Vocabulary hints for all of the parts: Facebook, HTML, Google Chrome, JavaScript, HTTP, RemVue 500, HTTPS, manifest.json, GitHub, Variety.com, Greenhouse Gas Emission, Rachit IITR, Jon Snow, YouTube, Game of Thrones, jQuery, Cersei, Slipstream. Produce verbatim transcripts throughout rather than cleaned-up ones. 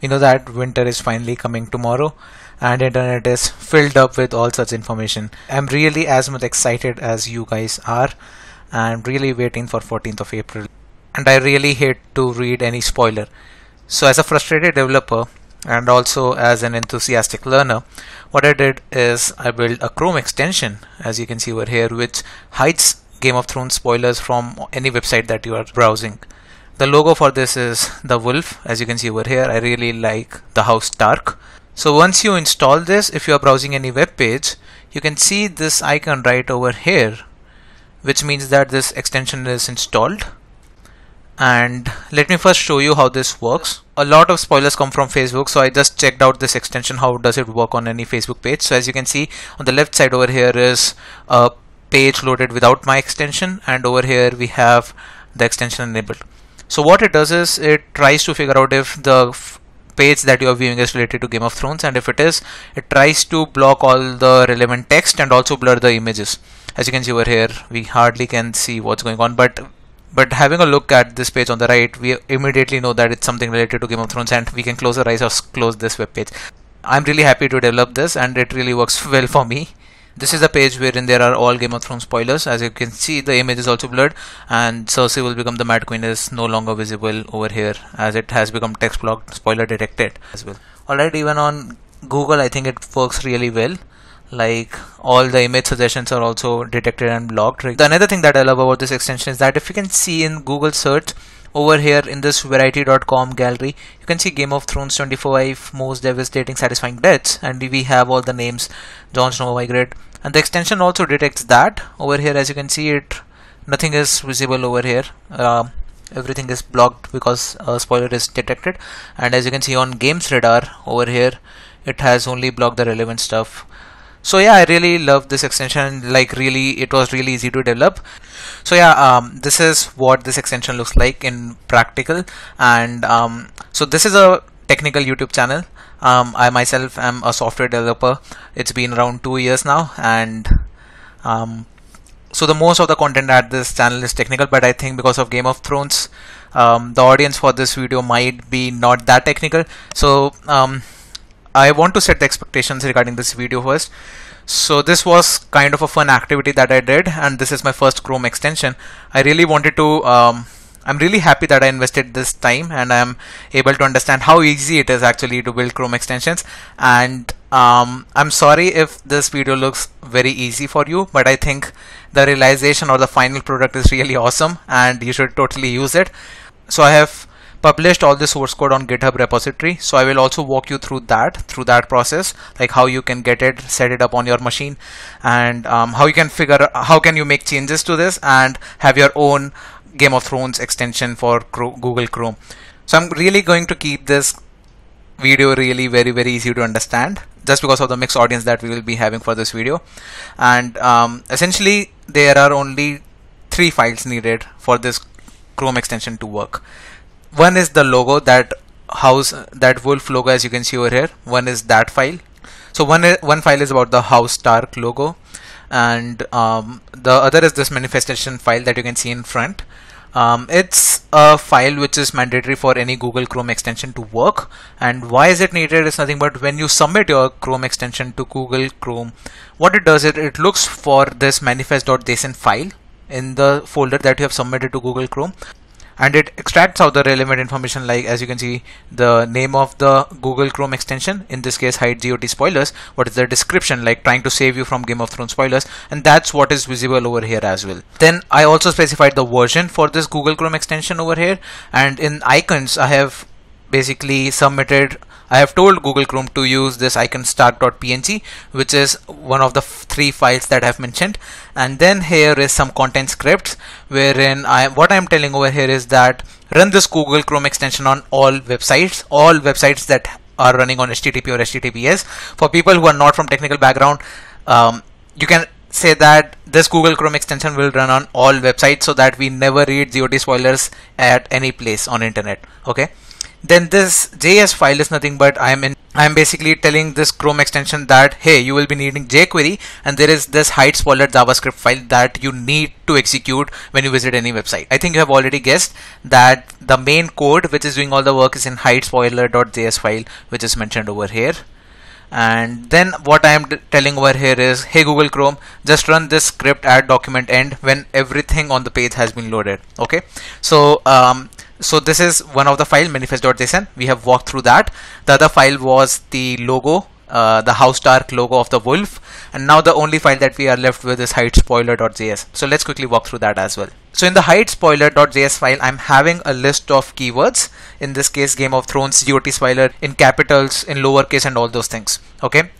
you know that winter is finally coming tomorrow and internet is filled up with all such information. I'm really as much excited as you guys are, and really waiting for fourteenth of April, and I really hate to read any spoiler. So as a frustrated developer and also as an enthusiastic learner, what I did is I built a Chrome extension, as you can see over here, which hides Game of Thrones spoilers from any website that you are browsing. The logo for this is the wolf, as you can see over here. I really like the house Stark. So once you install this, if you are browsing any web page, you can see this icon right over here, which means that this extension is installed. And let me first show you how this works. A lot of spoilers come from Facebook, so I just checked out this extension, how does it work on any Facebook page. So as you can see on the left side over here is a page loaded without my extension, and over here we have the extension enabled. So what it does is it tries to figure out if the page that you are viewing is related to Game of Thrones, and if it is, it tries to block all the relevant text and also blur the images. As you can see over here, we hardly can see what's going on, but but having a look at this page on the right, we immediately know that it's something related to Game of Thrones, and we can close our eyes or close this web page. I'm really happy to develop this, and it really works well for me. This is the page wherein there are all Game of Thrones spoilers. As you can see, the image is also blurred, and Cersei will become the Mad Queen is no longer visible over here, as it has become text blocked, spoiler detected as well. Alright, even on Google, I think it works really well. Like, all the image suggestions are also detected and blocked. The another thing that I love about this extension is that if you can see in Google search, over here in this Variety dot com gallery, you can see Game of Thrones twenty-five most devastating satisfying deaths, and we have all the names, Jon Snow migrate, and the extension also detects that. Over here, as you can see, it nothing is visible over here. Uh, everything is blocked because a spoiler is detected, and as you can see on Games Radar over here, it has only blocked the relevant stuff. So yeah, I really love this extension. Like, really, it was really easy to develop. So yeah, um, this is what this extension looks like in practical. And um, so this is a technical YouTube channel. Um, I myself am a software developer. It's been around two years now, and um, so the most of the content at this channel is technical. But I think because of Game of Thrones, um, the audience for this video might be not that technical. So um, I want to set the expectations regarding this video first. So this was kind of a fun activity that I did, and this is my first Chrome extension. I really wanted to, um, I'm really happy that I invested this time, and I'm able to understand how easy it is actually to build Chrome extensions. And um, I'm sorry if this video looks very easy for you, but I think the realization or the final product is really awesome, and you should totally use it. So I have published all the source code on GitHub repository, so I will also walk you through that through that process, like how you can get it, set it up on your machine, and um, how you can figure how can you make changes to this and have your own Game of Thrones extension for Google Chrome. So I'm really going to keep this video really very very easy to understand, just because of the mixed audience that we will be having for this video. And um, essentially there are only three files needed for this Chrome extension to work. One is the logo, that house, that wolf logo, as you can see over here. One is that file. So one one file is about the house Stark logo, and um, the other is this manifestation file that you can see in front. Um, it's a file which is mandatory for any Google Chrome extension to work. And why is it needed? It's nothing but when you submit your Chrome extension to Google Chrome, what it does is it looks for this manifest.json file in the folder that you have submitted to Google Chrome, and it extracts out the relevant information, like as you can see the name of the Google Chrome extension, in this case hide G O T spoilers, what is the description, like trying to save you from Game of Thrones spoilers, and that's what is visible over here as well. Then I also specified the version for this Google Chrome extension over here, and in icons I have basically submitted, I have told Google Chrome to use this icon start.png, which is one of the three files that I have mentioned. And then here is some content scripts, wherein I what I am telling over here is that run this Google Chrome extension on all websites, all websites that are running on H T T P or H T T P S. For people who are not from technical background, um, you can say that this Google Chrome extension will run on all websites, so that we never read G O T spoilers at any place on internet. Okay. Then this J S file is nothing but I am in I'm basically telling this Chrome extension that, hey, you will be needing jQuery and there is this hide spoiler JavaScript file that you need to execute when you visit any website. I think you have already guessed that the main code which is doing all the work is in hide spoiler.js file, which is mentioned over here. And then what I am telling over here is, hey Google Chrome, just run this script at document end when everything on the page has been loaded. Okay, so um, so this is one of the file, manifest.json. We have walked through that. The other file was the logo, uh, the house dark logo of the wolf, and now the only file that we are left with is hide spoiler.js. So let's quickly walk through that as well. So in the hide spoiler.js file, I'm having a list of keywords, in this case Game of Thrones, G O T spoiler, in capitals, in lowercase, and all those things. Okay,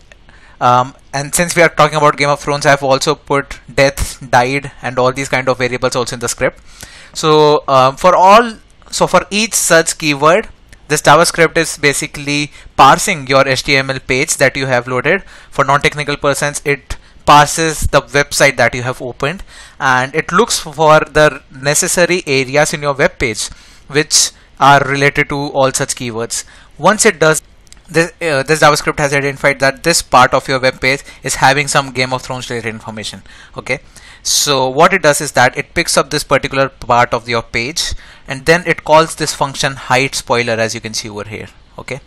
um, and since we are talking about Game of Thrones, I've also put death, died, and all these kind of variables also in the script. So um, for all So for each such keyword, this JavaScript is basically parsing your H T M L page that you have loaded. For non-technical persons, it parses the website that you have opened, and it looks for the necessary areas in your web page which are related to all such keywords. Once it does this, uh, this JavaScript has identified that this part of your web page is having some Game of Thrones related information. Okay, so what it does is that it picks up this particular part of your page and then it calls this function hide spoiler, as you can see over here. Okay,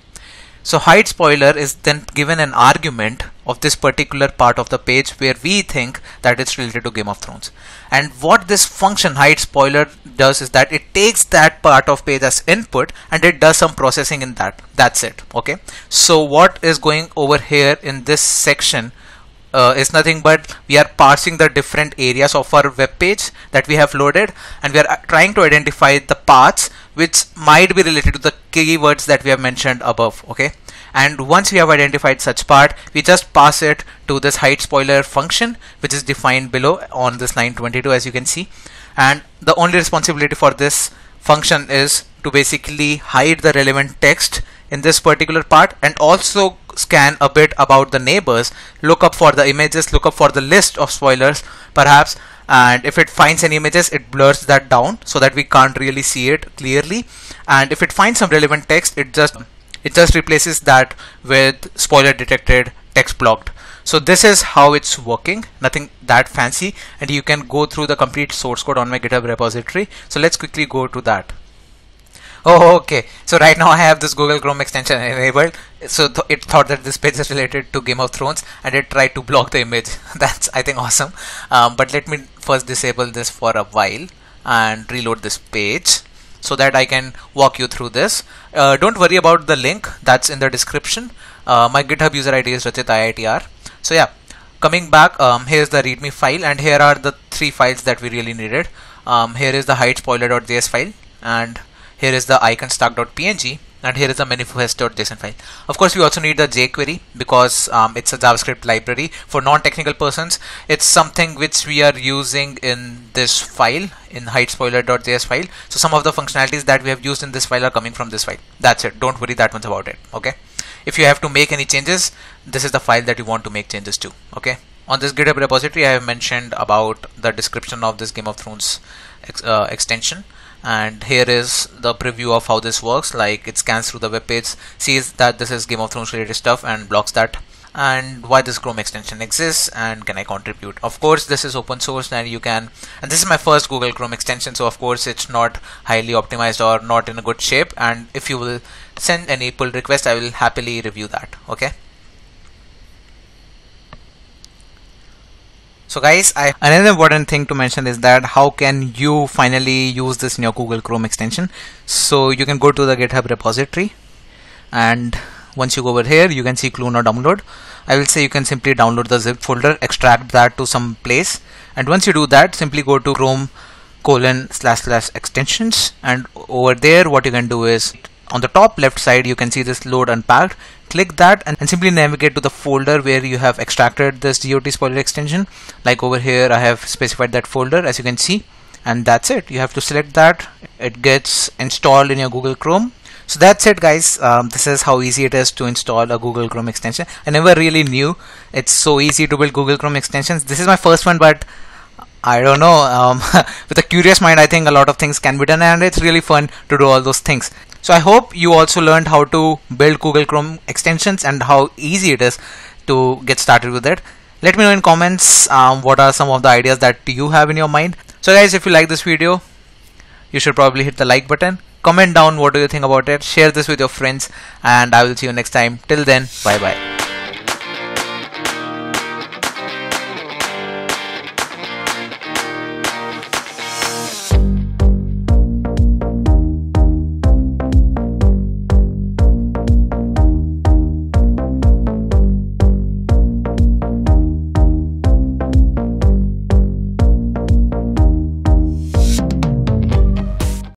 so hide spoiler is then given an argument of this particular part of the page where we think that it's related to Game of Thrones. And what this function hide spoiler does is that it takes that part of page as input and it does some processing in that. That's it. Okay, so what is going over here in this section Uh, is nothing but we are parsing the different areas of our web page that we have loaded, and we are trying to identify the paths which might be related to the keywords that we have mentioned above. Okay, and once we have identified such part, we just pass it to this hide spoiler function, which is defined below on this line twenty-two, as you can see. And the only responsibility for this function is to basically hide the relevant text in this particular part, and also scan a bit about the neighbors, look up for the images, look up for the list of spoilers perhaps, and if it finds any images, it blurs that down so that we can't really see it clearly. And if it finds some relevant text, it just it just replaces that with spoiler detected, text blocked. So this is how it's working, nothing that fancy, and you can go through the complete source code on my GitHub repository. So let's quickly go to that. Oh, okay, so right now I have this Google Chrome extension enabled, so th it thought that this page is related to Game of Thrones and it tried to block the image. That's, I think, awesome. Um, but let me first disable this for a while and reload this page so that I can walk you through this. Uh, don't worry about the link, that's in the description. Uh, my GitHub user I D is Rachit I I T R. So yeah, coming back, um, here's the readme file, and here are the three files that we really needed. Um, here is the hide spoiler.js file, and here is the icon stack.png, and here is the manifest.json file. Of course, we also need the jQuery because um, it's a JavaScript library. For non-technical persons, it's something which we are using in this file, in hide spoiler.js file. So some of the functionalities that we have used in this file are coming from this file. That's it. Don't worry that much about it. Okay. If you have to make any changes, this is the file that you want to make changes to. Okay. On this GitHub repository, I have mentioned about the description of this Game of Thrones ex uh, extension. And here is the preview of how this works. Like, it scans through the web page, sees that this is Game of Thrones related stuff, and blocks that. And why this Chrome extension exists, and can I contribute? Of course, this is open source, and you can. And this is my first Google Chrome extension, so of course it's not highly optimized or not in a good shape. And if you will send any pull request, I will happily review that. Okay. So guys, I, another important thing to mention is that how can you finally use this in your Google Chrome extension? So you can go to the GitHub repository, and once you go over here, you can see clone or download. I will say you can simply download the zip folder, extract that to some place, and once you do that, simply go to Chrome colon slash slash extensions, and over there what you can do is, on the top left side you can see this load unpacked. Click that and, and simply navigate to the folder where you have extracted this G O T spoiler extension. Like over here, I have specified that folder, as you can see, and that's it. You have to select that. It gets installed in your Google Chrome. So that's it, guys. Um, this is how easy it is to install a Google Chrome extension. I never really knew it's so easy to build Google Chrome extensions. This is my first one, but I don't know. Um, with a curious mind, I think a lot of things can be done, and it's really fun to do all those things. So I hope you also learned how to build Google Chrome extensions and how easy it is to get started with it. Let me know in comments um, what are some of the ideas that you have in your mind. So guys, if you like this video, you should probably hit the like button. Comment down what do you think about it. Share this with your friends, and I will see you next time. Till then, bye bye.